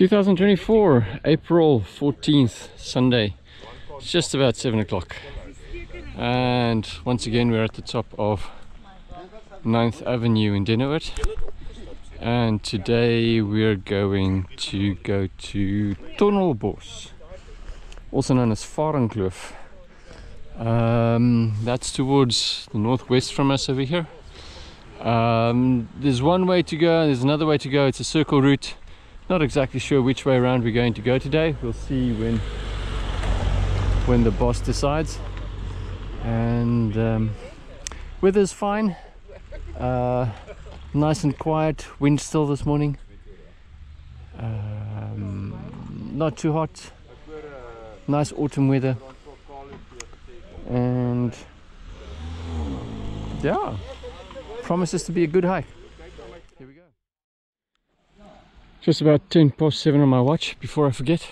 2024 April 14th Sunday. It's just about 7 o'clock, and once again we're at the top of 9th Avenue in Dennewitz, and today we're going to go to Tunnelbos, also known as Farenkloof. That's towards the northwest from us over here. There's one way to go, there's another way to go. It's a circle route. Not exactly sure which way around we're going to go today. We'll see when the boss decides. And weather's fine, nice and quiet. Wind still this morning, not too hot, nice autumn weather. And yeah, promises to be a good hike. Here we go. Just about 10 past 7 on my watch before I forget.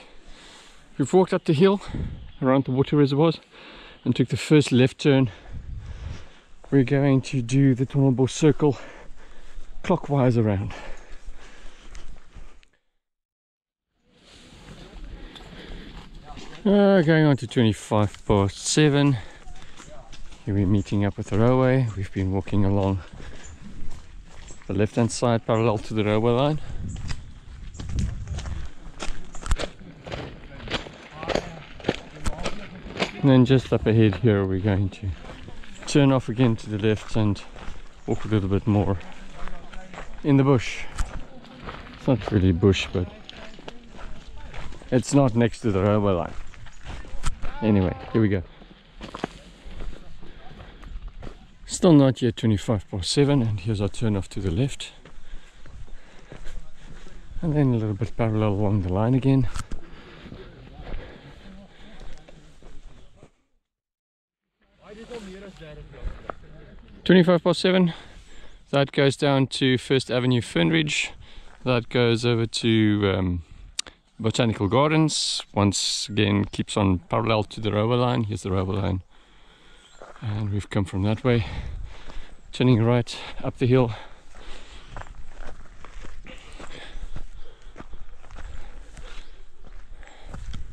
We've walked up the hill around the water reservoirs and took the first left turn. We're going to do the Tunnelbos circle clockwise around. Going on to 25 past 7. Here we're meeting up with the railway. We've been walking along the left hand side parallel to the railway line. And then just up ahead here we're going to turn off again to the left and walk a little bit more in the bush. It's not really bush, but it's not next to the railway line. Anyway, here we go. Still not yet 25 past 7 and here's our turn off to the left. And then a little bit parallel along the line again. . 25 past 7, that goes down to 1st Avenue Fernridge, that goes over to Botanical Gardens, once again keeps on parallel to the railway line. Here's the railway line and we've come from that way, turning right up the hill.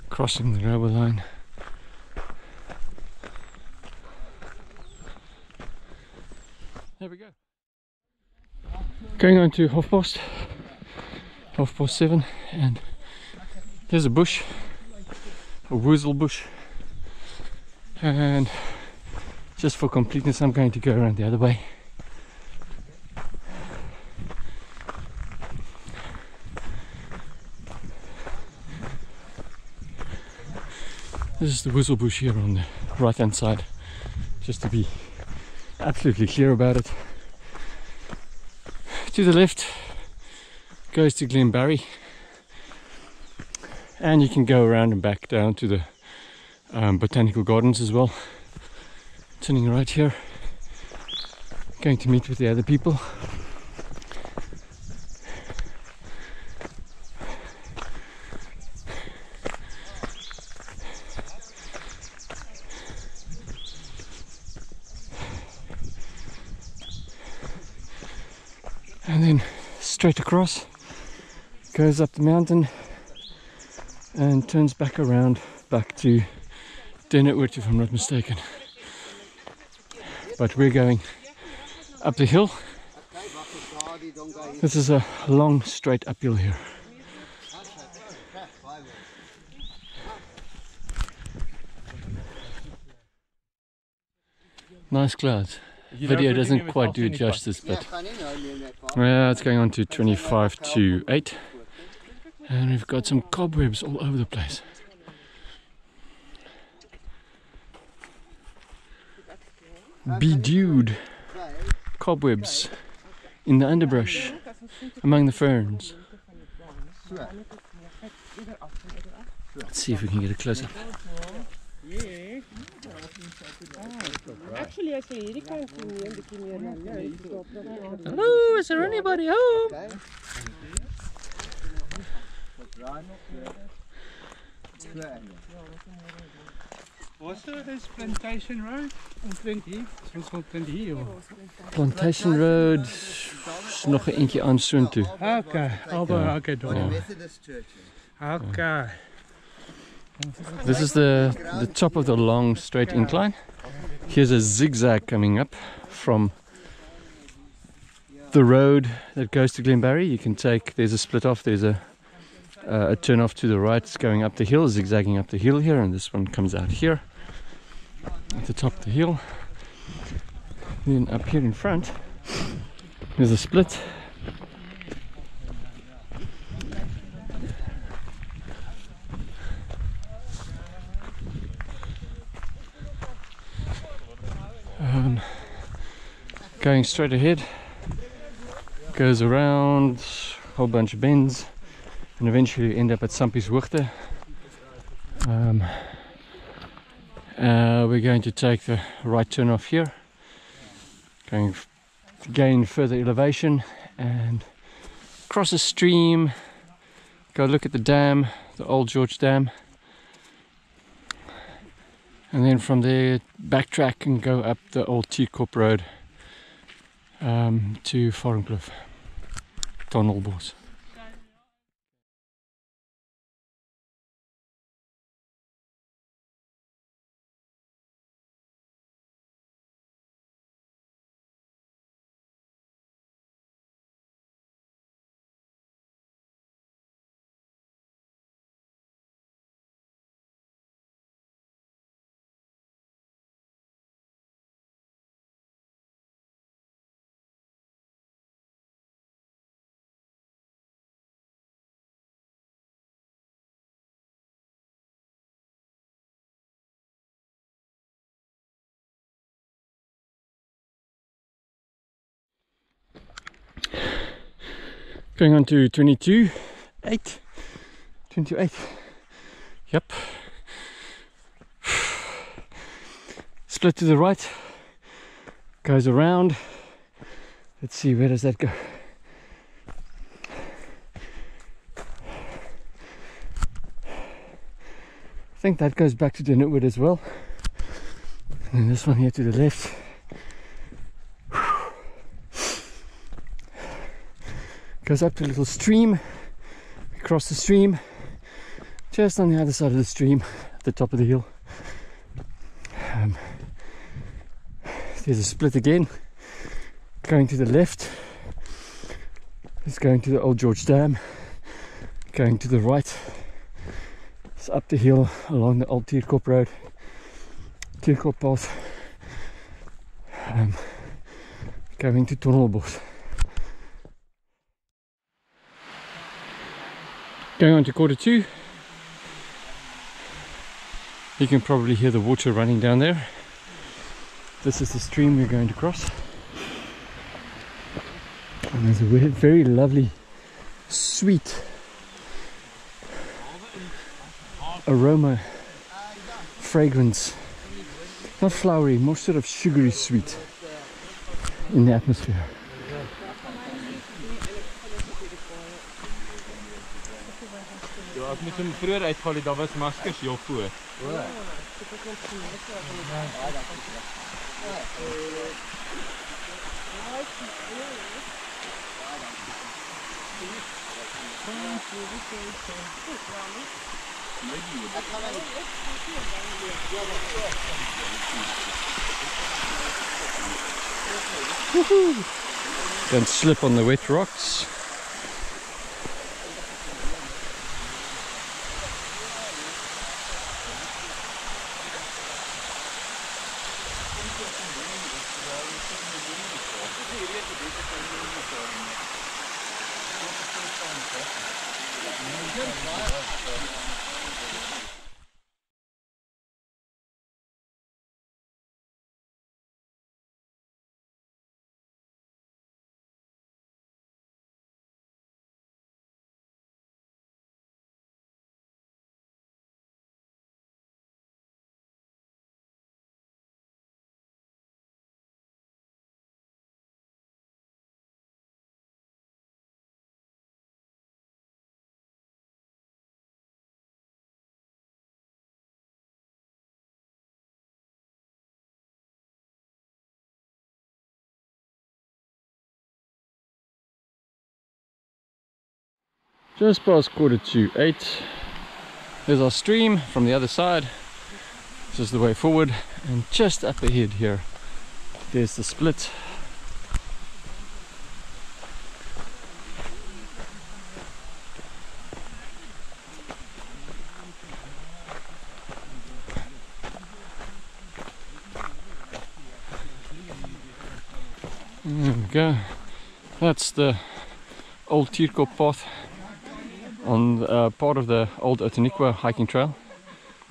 Crossing the railway line. There we go. Going on to Hofpost, half past 7, and there's a bush, a Woozle Bush, and just for completeness I'm going to go around the other way. This is the Woozle Bush here on the right hand side, just to be absolutely clear about it. To the left goes to Glen Barrie, and you can go around and back down to the Botanical Gardens as well. Turning right here, going to meet with the other people. And then straight across, goes up the mountain and turns back around, back to Dennewitz if I'm not mistaken. But we're going up the hill. This is a long straight uphill here. Nice clouds. Video doesn't quite do it justice, but yeah, it's going on to 25 to 8 and we've got some cobwebs all over the place. Bedewed cobwebs in the underbrush among the ferns. Let's see if we can get a close-up. Actually, I say you can't. Hello, is there anybody home? Was er is Plantation Road en Plant Heath? Ons wil Plant Heath. Plantation Road is nog eentje aan soontoe. Okay, Albert, okay, door. Okay. This is the top of the long straight incline. Here's a zigzag coming up from the road that goes to Glen Barrie. You can take, there's a split off, there's a turn off to the right. It's going up the hill, zigzagging up the hill here, and this one comes out here at the top of the hill. Then up here in front, there's a split. Going straight ahead, goes around a whole bunch of bends, and eventually you end up at Sampiswuchte. We're going to take the right turn off here, going to gain further elevation and cross a stream. Go look at the dam, the Old George Dam, and then from there backtrack and go up the old Tierkop road to Farenkloof, Tunnelbos. Going on to 22.8. Yep. Split to the right. Goes around. Let's see, where does that go? I think that goes back to Dennewitz as well. And then this one here to the left. Goes up to a little stream, across the stream, just on the other side of the stream, at the top of the hill. There's a split again, going to the left. It's going to the Old George Dam, going to the right. It's up the hill along the old Tierkop road, Tierkop path, going to Tunnelbos. Going on to 1:45. You can probably hear the water running down there. This is the stream we're going to cross. And there's a very lovely, sweet aroma, fragrance. Not flowery, more sort of sugary sweet in the atmosphere. Ek moet hom vroeër uitgaal, daar was maskers heel voor. Don't slip on the wet rocks. Just past 7:45. There's our stream from the other side. This is the way forward, and just up ahead here, there's the split. There we go. That's the old Tierkop path on part of the old Outeniqua hiking trail.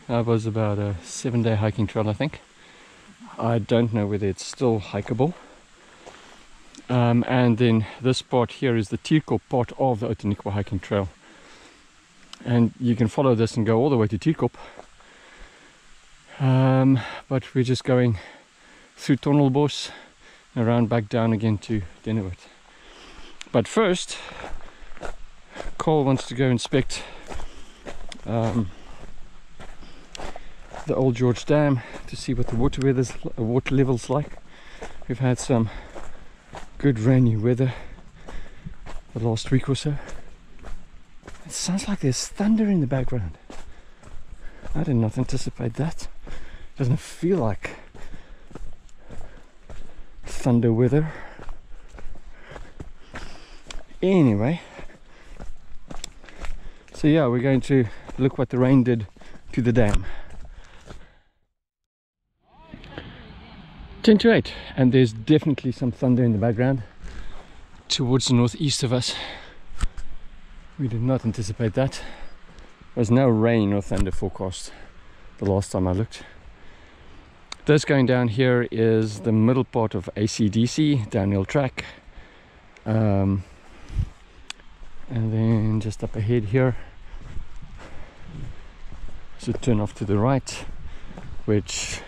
That was about a 7-day hiking trail, I think. I don't know whether it's still hikeable. And then this part here is the Tierkop part of the Outeniqua hiking trail. And you can follow this and go all the way to Tierkop. But we're just going through Tunnelbos and around back down again to Dennewitz. But first, Cole wants to go inspect the Old George Dam to see what the water level's like. We've had some good rainy weather the last week or so. It sounds like there's thunder in the background. I did not anticipate that. Doesn't feel like thunder weather. Anyway, so yeah, we're going to look what the rain did to the dam. 7:50, and there's definitely some thunder in the background towards the northeast of us. We did not anticipate that. There's no rain or thunder forecast the last time I looked. This going down here is the middle part of ACDC, downhill track. And then just up ahead here, so turn off to the right, which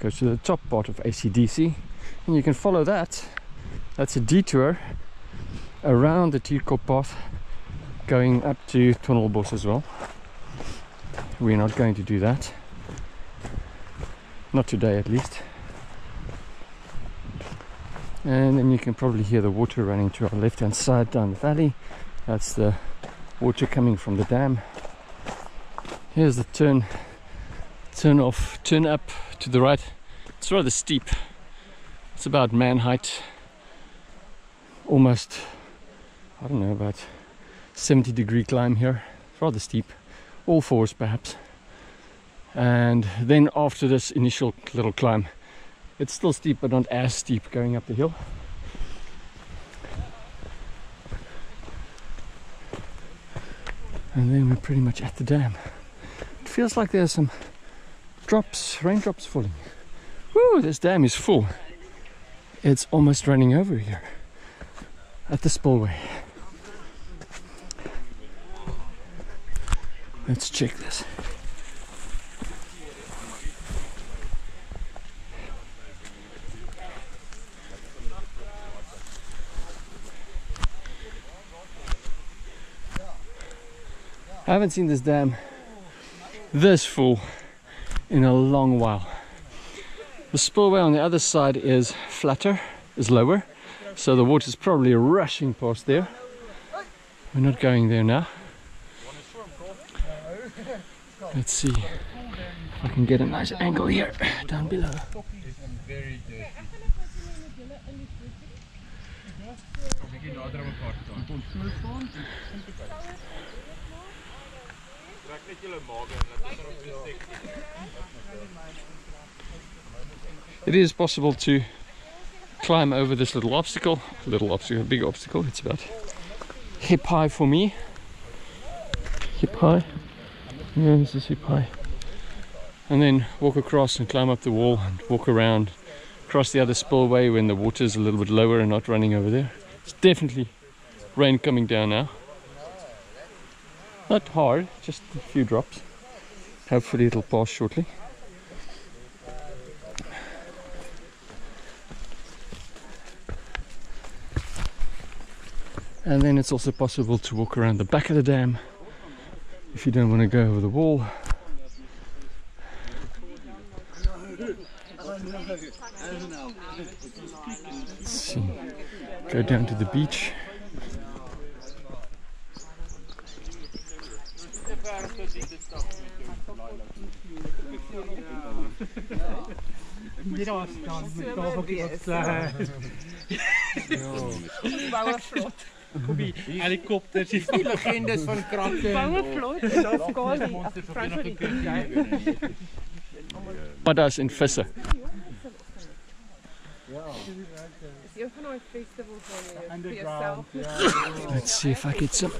goes to the top part of ACDC. And you can follow that. That's a detour around the Tierkop path going up to Tunnelbos as well. We're not going to do that. Not today at least. And then you can probably hear the water running to our left hand side down the valley. That's the water coming from the dam. Here's the turn up to the right. It's rather steep. It's about man height. Almost, I don't know, about 70-degree climb here. It's rather steep. All fours perhaps. And then after this initial little climb, it's still steep, but not as steep going up the hill. And then we're pretty much at the dam. It feels like there's some drops, raindrops falling. Woo, this dam is full. It's almost running over here at the spillway. Let's check this. I haven't seen this dam this full in a long while. The spillway on the other side is flatter, is lower, so the water's probably rushing past there. We're not going there now. Let's see if I can get a nice angle here, down below. It is possible to climb over this little obstacle, big obstacle. It's about hip high for me. Hip high, yeah, this is hip high. And then walk across and climb up the wall and walk around, cross the other spillway when the water is a little bit lower and not running over there. It's definitely rain coming down now. Not hard, just a few drops. Hopefully it'll pass shortly. And then it's also possible to walk around the back of the dam if you don't want to go over the wall. Let's see. Go down to the beach. Nicht Ausstand, mit Dorfabgehen klein. Bauerflott. Kubi, Helikopter. Viele Kinder von Kranken. Bauerflott, das gar nicht. Pada ist in Fessen. Let's see if I get some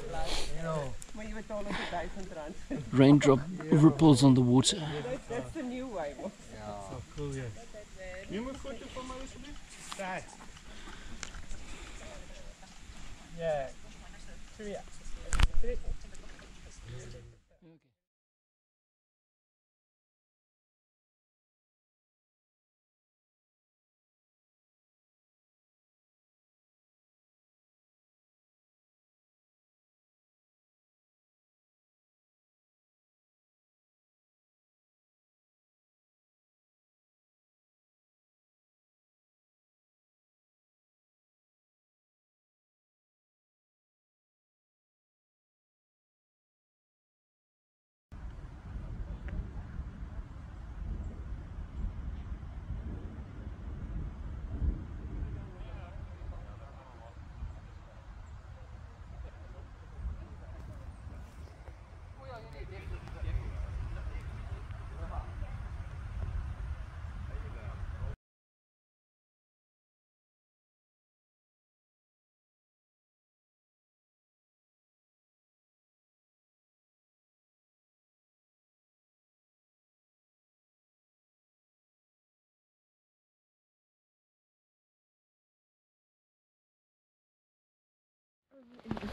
raindrop ripples on the water. That's the new way. Yeah.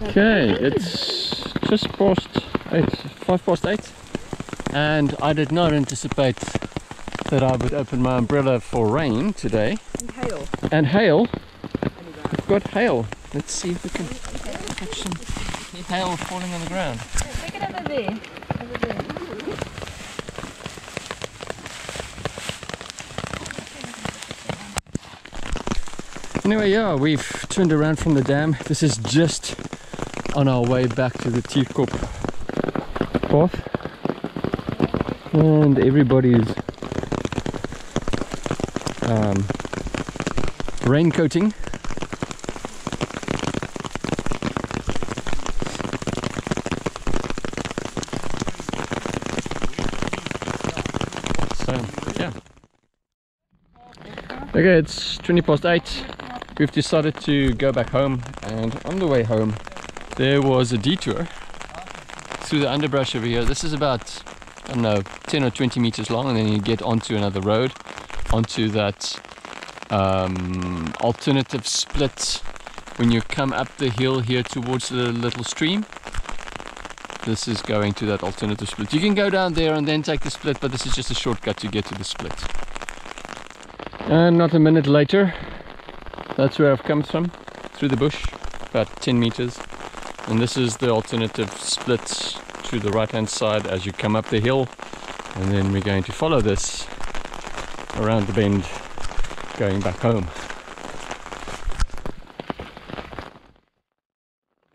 Okay, it's just past 8, 5 past 8, and I did not anticipate that I would open my umbrella for rain today. And hail. And hail. We've got hail. Let's see if we can catch some hail falling on the ground. Take it over there. Over there. Anyway, yeah, we've turned around from the dam. This is just on our way back to the Tierkop path, and everybody's raincoating. So, yeah. Okay, it's 20 past 8. We've decided to go back home, and on the way home there was a detour through the underbrush over here. This is about, I don't know, 10 or 20 meters long, and then you get onto another road, onto that alternative split when you come up the hill here towards the little stream. This is going to that alternative split. You can go down there and then take the split, but this is just a shortcut to get to the split. And not a minute later, that's where I've come from, through the bush, about 10 meters. And this is the alternative split to the right-hand side as you come up the hill. And then we're going to follow this around the bend, going back home.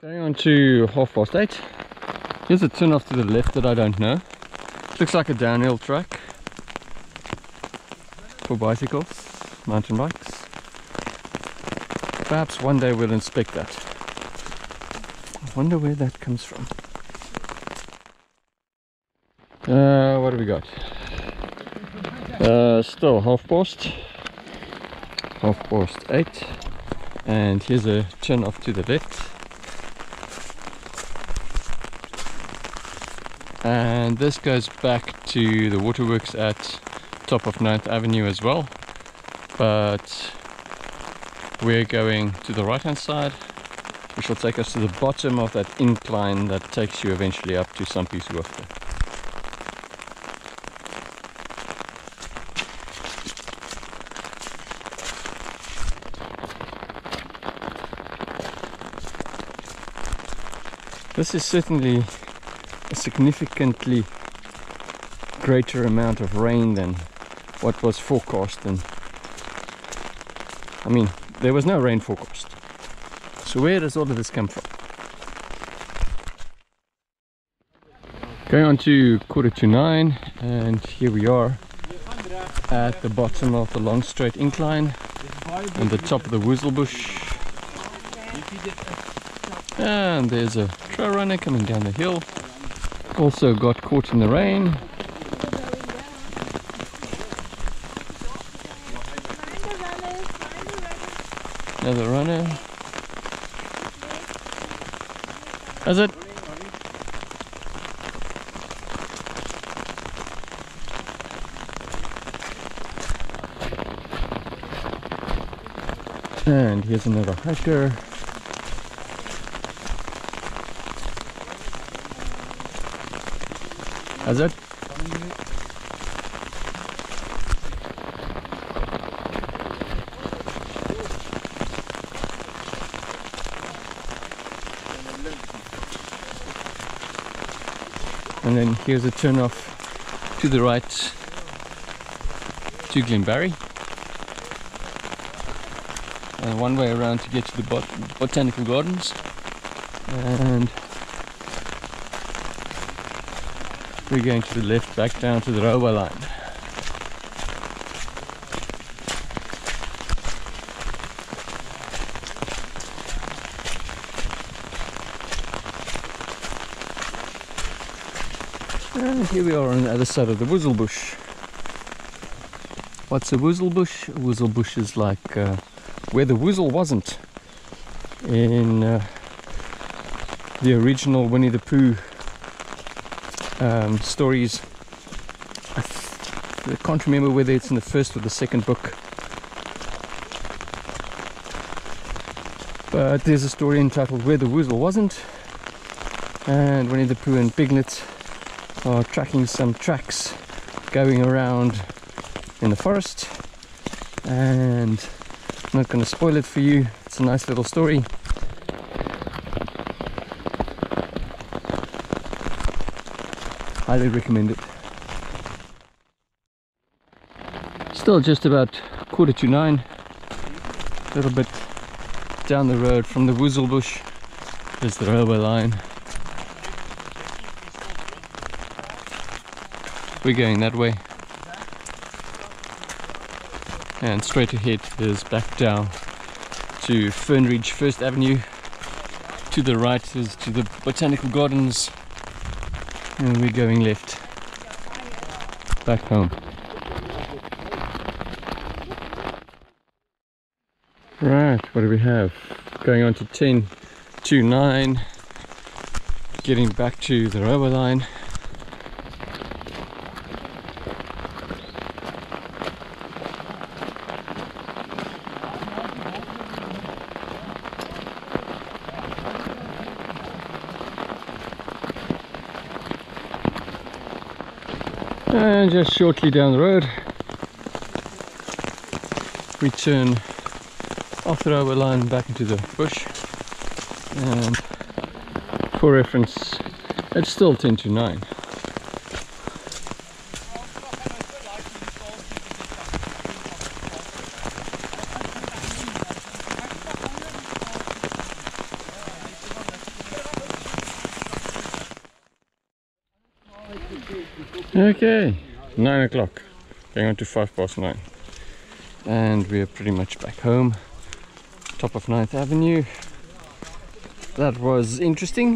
Going on to 8:30. Here's a turn off to the left that I don't know. Looks like a downhill track for bicycles, mountain bikes. Perhaps one day we'll inspect that. I wonder where that comes from. What do we got? Still Hofpost. Hofpost 8. And here's a turn off to the left. And this goes back to the waterworks at top of 9th Avenue as well. But we're going to the right hand side, which will take us to the bottom of that incline that takes you eventually up to Sampiswuchte. This is certainly a significantly greater amount of rain than what was forecast, and I mean, there was no rain forecast. So where does all of this come from? Going on to 9:15, and here we are at the bottom of the long straight incline on the top of the Woozle Bush. And there's a trail runner coming down the hill. Also got caught in the rain. Another runner. Is it? And here's another hiker. Is it? And then here's a turn off to the right to Glen Barrie. And one way around to get to the Botanical Gardens. And we're going to the left back down to the railway line. And here we are on the other side of the Woozle Bush. What's a Woozle Bush? A Woozle Bush is like where the woozle wasn't in the original Winnie the Pooh stories. I can't remember whether it's in the first or the second book. But there's a story entitled Where the Woozle Wasn't, and Winnie the Pooh and Piglet are tracking some tracks going around in the forest, and I'm not going to spoil it for you. It's a nice little story. Highly recommend it. Still just about 9:15, a little bit down the road from the Woozle Bush. There's the railway line. We're going that way, and straight ahead is back down to Fernridge, 1st Avenue. To the right is to the Botanical Gardens, and we're going left back home. Right, what do we have? Going on to 9:10, getting back to the railway line. And just shortly down the road, we turn off the railway line back into the bush. And for reference, it's still 9:10. Okay, 9 o'clock, going on to 9:05, and we are pretty much back home, top of 9th Avenue. That was interesting,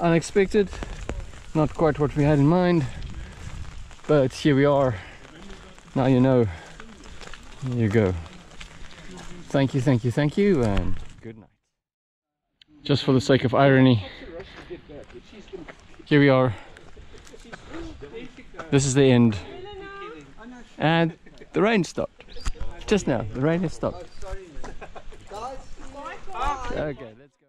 unexpected, not quite what we had in mind, but here we are. Now you know. Here you go. Thank you, thank you, thank you, and good night. Just for the sake of irony, here we are. This is the end, and the rain stopped just now. The rain has stopped. Okay, let's go.